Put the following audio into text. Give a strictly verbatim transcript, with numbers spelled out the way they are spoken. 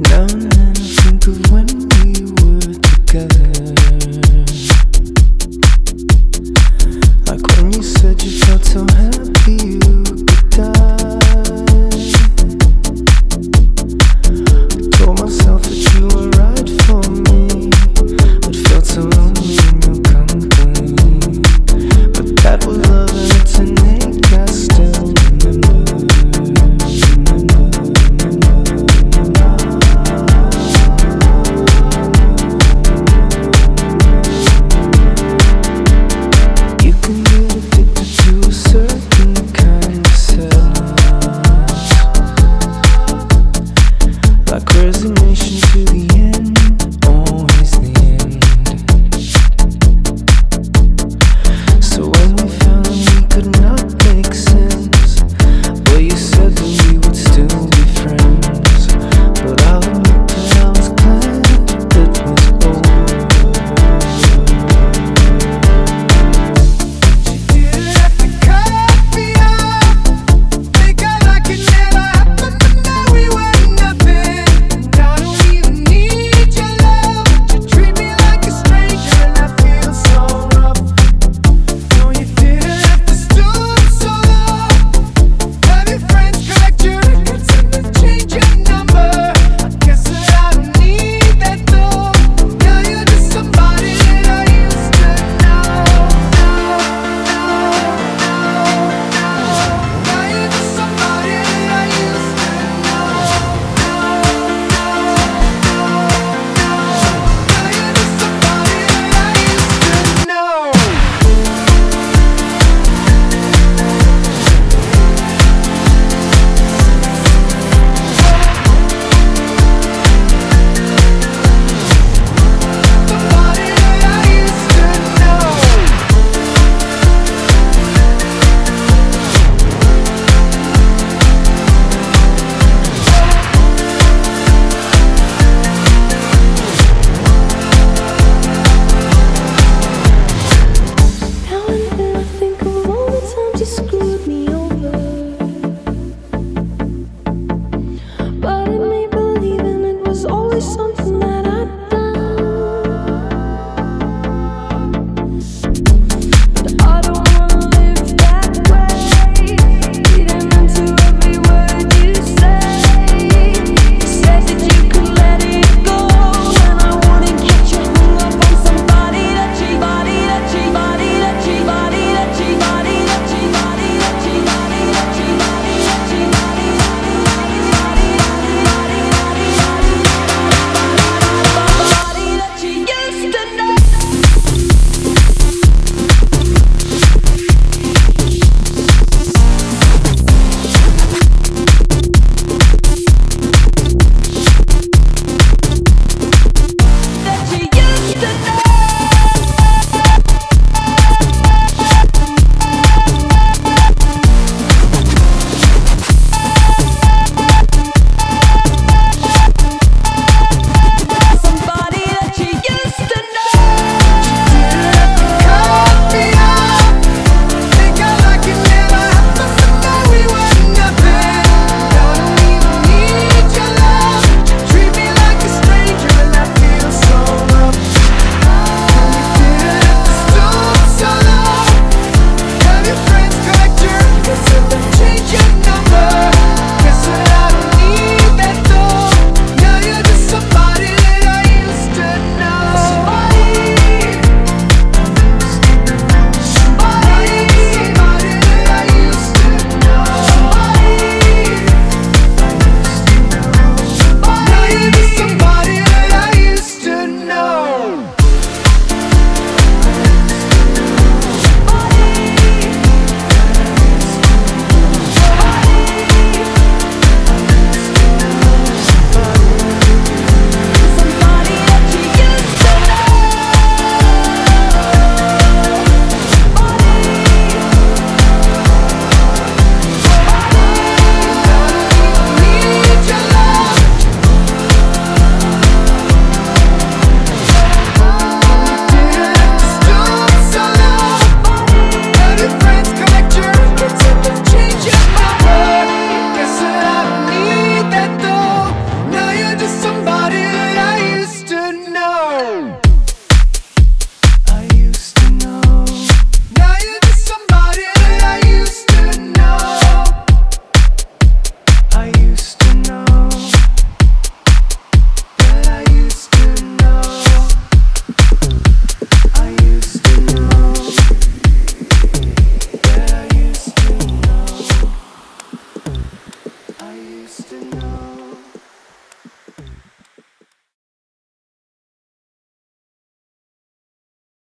Now and then I think of when we were together, like when you said you felt so happy you could die. I told myself that you were right for me, but felt so lonely in your company. But that was love and it's an ache I still remember. Like crazy.